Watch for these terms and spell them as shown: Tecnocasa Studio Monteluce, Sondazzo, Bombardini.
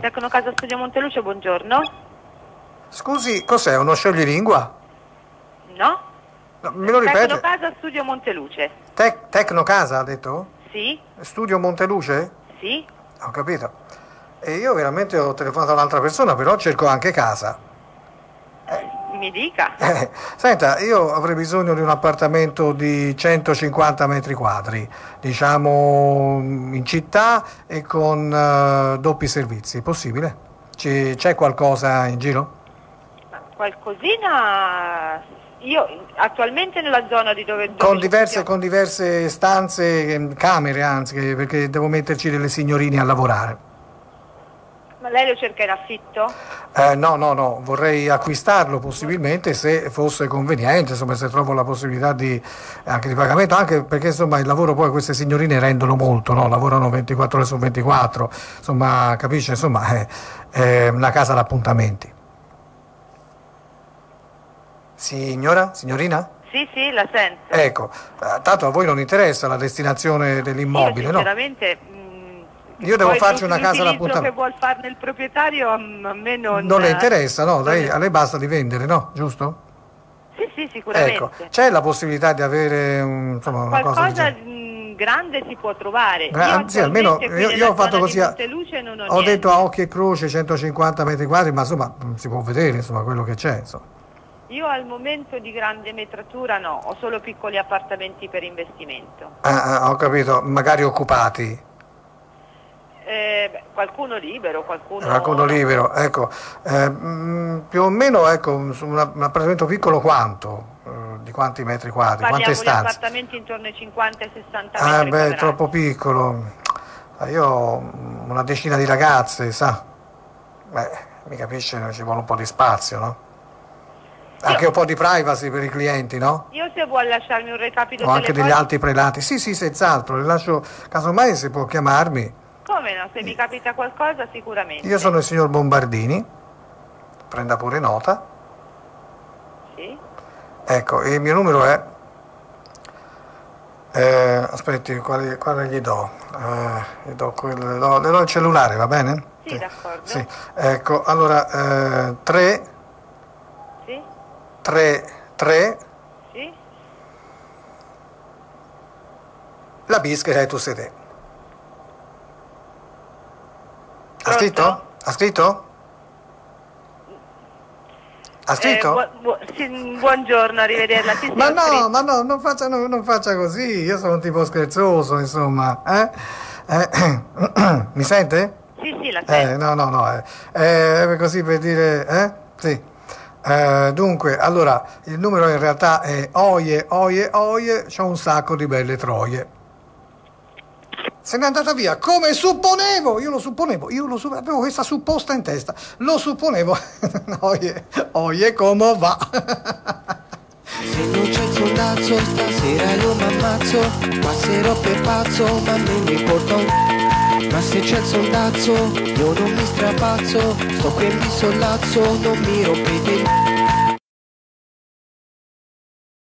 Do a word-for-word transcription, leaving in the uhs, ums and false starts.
Tecnocasa Studio Monteluce, buongiorno. Scusi, cos'è? Uno scioglilingua? No. No, me lo ripete? Tecnocasa Studio Monteluce. Tec- Tecnocasa ha detto? Sì. Studio Monteluce? Sì. Ho capito. E io veramente ho telefonato a un'altra persona, però cerco anche casa. Eh, mi dica. Eh, senta, io avrei bisogno di un appartamento di centocinquanta metri quadri, diciamo in città e con eh, doppi servizi. Possibile? C- c'è qualcosa in giro? Qualcosina... Io attualmente nella zona di dove... dove con, diverse, con diverse stanze, camere anzi, perché devo metterci delle signorine a lavorare. Ma lei lo cerca in affitto? Eh, no, no, no, vorrei acquistarlo possibilmente se fosse conveniente, insomma se trovo la possibilità di, anche di pagamento, anche perché insomma il lavoro poi queste signorine rendono molto, no? Lavorano ventiquattro ore su ventiquattro, insomma capisce, insomma è, è una casa d'appuntamenti. Signora? Signorina? Sì, sì, la sento. Ecco, tanto a voi non interessa la destinazione dell'immobile, io, sinceramente, no? Mh, io devo farci una casa d'appuntamento. Che vuol farne il proprietario a me non... Non le interessa, no? Lei, a lei basta di vendere, no? Giusto? Sì, sì, sicuramente. Ecco, c'è la possibilità di avere un, insomma, una qualcosa cosa del genere? Grande si può trovare. Gra- io, sì, almeno io, io ho fatto così, a, non ho, ho detto a occhi e croce centocinquanta metri quadri, ma insomma si può vedere insomma quello che c'è, insomma. Io al momento di grande metratura no, ho solo piccoli appartamenti per investimento. Ah, ah ho capito, magari occupati. Eh, beh, qualcuno libero, qualcuno... Qualcuno libero, ecco. Eh, mh, più o meno, ecco, un, un appartamento piccolo quanto? Eh, di quanti metri quadri? Parliamo quante stanze? Parliamo di appartamenti intorno ai cinquanta e sessanta metri quadrati. Ah, beh, è troppo piccolo. Io ho una decina di ragazze, sa? Beh, mi capisce, ci vuole un po' di spazio, no? Anche io, un po' di privacy per i clienti, no? Io se vuoi lasciarmi un recapito... Ho anche degli altri prelati. Sì, sì, senz'altro. Le lascio, casomai si può chiamarmi. Come no? Se mi capita qualcosa sicuramente. Io sono il signor Bombardini. Prenda pure nota. Sì. Ecco, il mio numero è... Eh, aspetti, quale, quale gli do? Eh, gli do quel, no, le do il cellulare, va bene? Sì, sì. D'accordo. Sì. Ecco, allora, eh, tre... tre tre, sì. La bisca è tu sei te. Ha scritto? Ha scritto? Ha scritto? Eh, bu- bu- sì, buongiorno, arrivederla. Sì, ma no, scritto. Ma no, non faccia, no, non faccia così, io sono un tipo scherzoso, insomma. Eh? Eh, mi sente? Sì, sì, la sento. Eh, no, no, no, eh. Eh, così per dire, eh? Sì. Uh, dunque, allora, il numero in realtà è oie, oie, oie, c'ho un sacco di belle troie. Se n'è andata via, come supponevo, io lo supponevo, io lo supponevo, avevo questa supposta in testa, lo supponevo, oie, oie, come va? Se non c'è il soldazzo, stasera io m'ammazzo, passerò per pazzo, ma non mi importa. Ma se c'è il soldazzo, io non mi strapazzo, sto qui e mi sollazzo, non mi rompete.